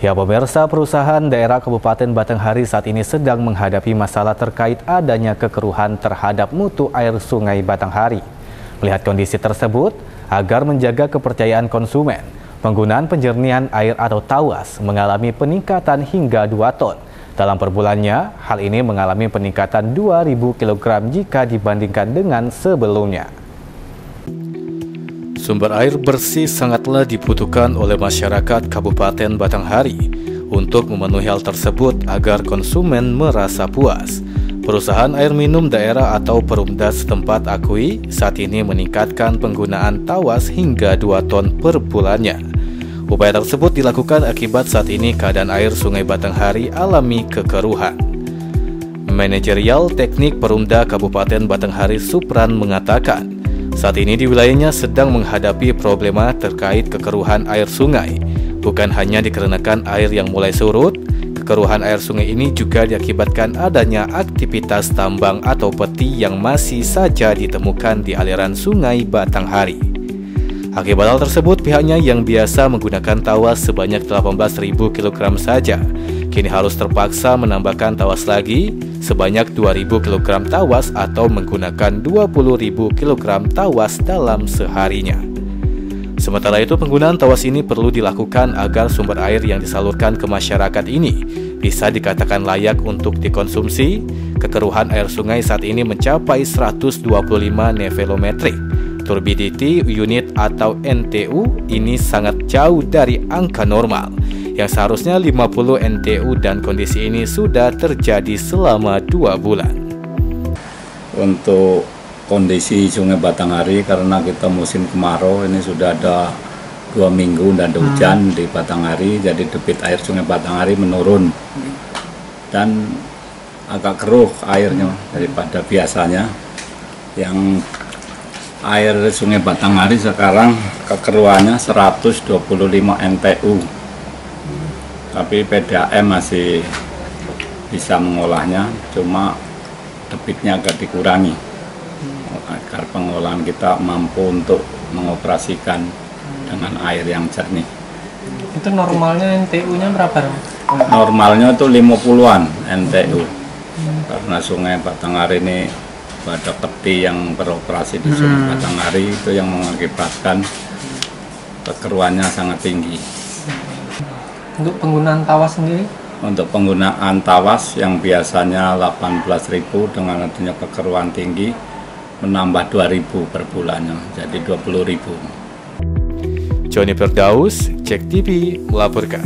Ya pemirsa, perusahaan daerah Kabupaten Batanghari saat ini sedang menghadapi masalah terkait adanya kekeruhan terhadap mutu air sungai Batanghari. Melihat kondisi tersebut, agar menjaga kepercayaan konsumen, penggunaan penjernihan air atau TAWAS mengalami peningkatan hingga 2 ton. Dalam perbulannya, hal ini mengalami peningkatan 2.000 kg jika dibandingkan dengan sebelumnya. Sumber air bersih sangatlah dibutuhkan oleh masyarakat Kabupaten Batanghari. Untuk memenuhi hal tersebut agar konsumen merasa puas, perusahaan air minum daerah atau perumda setempat akui saat ini meningkatkan penggunaan TAWAS hingga 2 ton per bulannya. Upaya tersebut dilakukan akibat saat ini keadaan air sungai Batanghari alami kekeruhan. Manajerial Teknik Perumda Kabupaten Batanghari Supran mengatakan, saat ini di wilayahnya sedang menghadapi problema terkait kekeruhan air sungai. Bukan hanya dikarenakan air yang mulai surut, kekeruhan air sungai ini juga diakibatkan adanya aktivitas tambang atau peti yang masih saja ditemukan di aliran sungai Batanghari. Akibat hal tersebut, pihaknya yang biasa menggunakan TAWAS sebanyak 18.000 kg saja, kini harus terpaksa menambahkan TAWAS lagi sebanyak 2.000 kg TAWAS atau menggunakan 20.000 kg TAWAS dalam seharinya. Sementara itu, penggunaan TAWAS ini perlu dilakukan agar sumber air yang disalurkan ke masyarakat ini bisa dikatakan layak untuk dikonsumsi. Kekeruhan air sungai saat ini mencapai 125 nevelometrik. Turbidity unit atau NTU ini sangat jauh dari angka normal yang seharusnya 50 NTU, dan kondisi ini sudah terjadi selama 2 bulan. Untuk kondisi sungai Batanghari, karena kita musim kemarau ini sudah ada 2 minggu dan ada hujan di Batanghari, jadi debit air sungai Batanghari menurun dan agak keruh airnya daripada biasanya. Yang air sungai Batanghari sekarang kekeruannya 125 NTU. Tapi PDAM masih bisa mengolahnya, cuma debitnya agak dikurangi agar pengolahan kita mampu untuk mengoperasikan dengan air yang jernih. Itu normalnya NTU-nya berapa? Normalnya itu 50-an NTU. Karena sungai Batanghari ini pada peti yang beroperasi di sungai Batanghari, itu yang mengakibatkan kekeruannya sangat tinggi. Untuk penggunaan TAWAS sendiri? Untuk penggunaan TAWAS yang biasanya 18.000 dengan adanya kekeruan tinggi menambah 2.000 per bulannya, jadi 20.000. Joni Pergaus, Cek TV melaporkan.